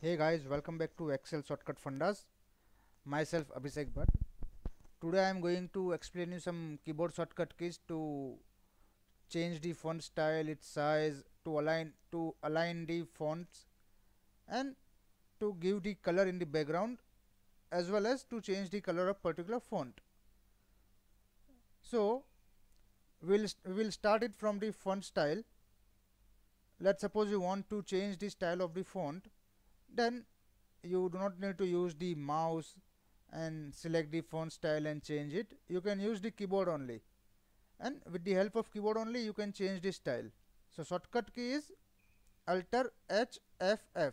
Hey guys, welcome back to Excel Shortcut Fundas. Myself Abhishek Bhatt. Today I am going to explain you some keyboard shortcut keys to change the font style, its size, to align the fonts, and to give the color in the background, as well as to change the color of particular font. So we'll start it from the font style. Let's suppose you want to change the style of the font, then you do not need to use the mouse and select the font style and change it. You can use the keyboard only, and with the help of keyboard only you can change the style. So shortcut key is Alt+H+F+F.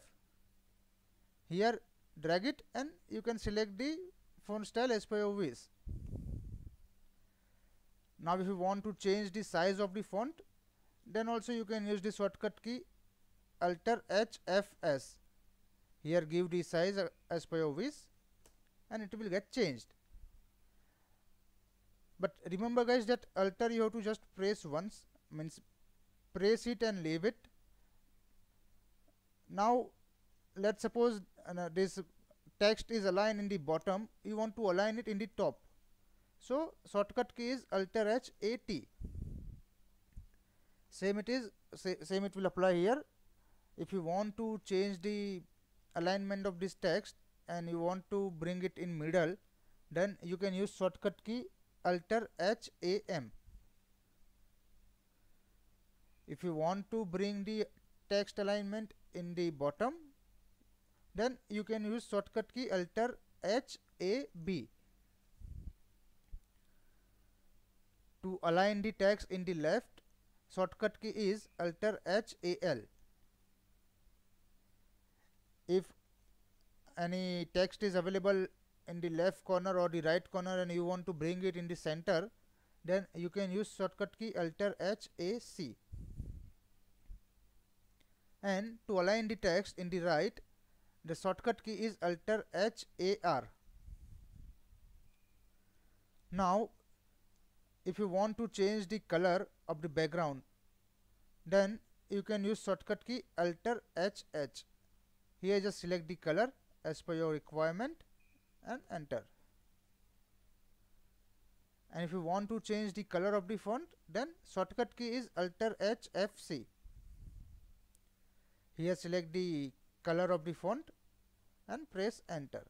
Here drag it and you can select the font style as per your wish. Now if you want to change the size of the font, then also you can use the shortcut key Alt+H+F+S. Here give the size as per your wish and it will get changed. But remember guys, that alter you have to just press once, means press it and leave it. Now let's suppose this text is aligned in the bottom, you want to align it in the top. So shortcut key is Alt+H+AT. Same it will apply here. If you want to change the alignment of this text and you want to bring it in middle, then you can use shortcut key Alt+H+AM. If you want to bring the text alignment in the bottom, then you can use shortcut key Alt+H+AB. To align the text in the left, shortcut key is Alt+H+AL. If any text is available in the left corner or the right corner and you want to bring it in the center, then you can use shortcut key Alt+H+AC. And to align the text in the right, the shortcut key is Alt+H+AR. Now if you want to change the color of the background, then you can use shortcut key Alt+HH. Here just select the color as per your requirement and enter. And if you want to change the color of the font, then shortcut key is Alt+HFC. Here select the color of the font and press enter.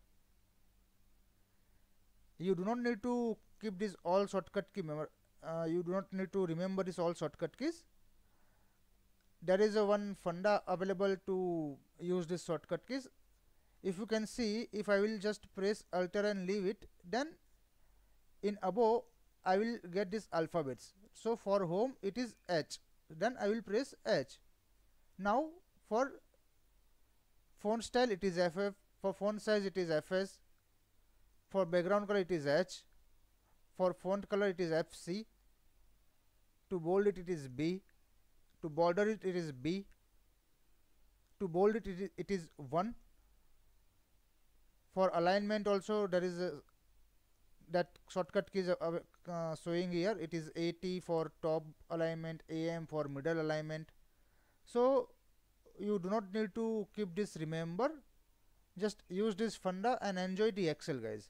You do not need to keep this all shortcut key you do not need to remember this all shortcut keys. There is a one funda available to use this shortcut keys. If you can see, if I will just press alter and leave it, then in above I will get this alphabets. So for home it is H, then I will press H. Now for font style it is FF, for font size it is FS, for background color it is H, for font color it is FC, to bold it is B, to border it is B, to bold it is 1. For alignment also there is that shortcut keys showing here. It is AT for top alignment, AM for middle alignment. So you do not need to keep this remember, just use this funda and enjoy the Excel guys.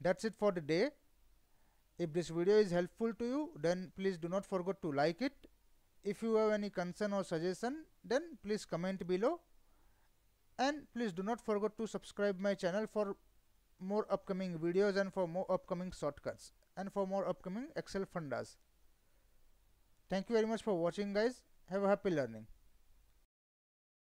That's it for the day. If this video is helpful to you, then please do not forget to like it. If you have any concern or suggestion, then please comment below, and please do not forget to subscribe my channel for more upcoming videos and for more upcoming shortcuts and for more upcoming Excel fundas. Thank you very much for watching guys. Have a happy learning.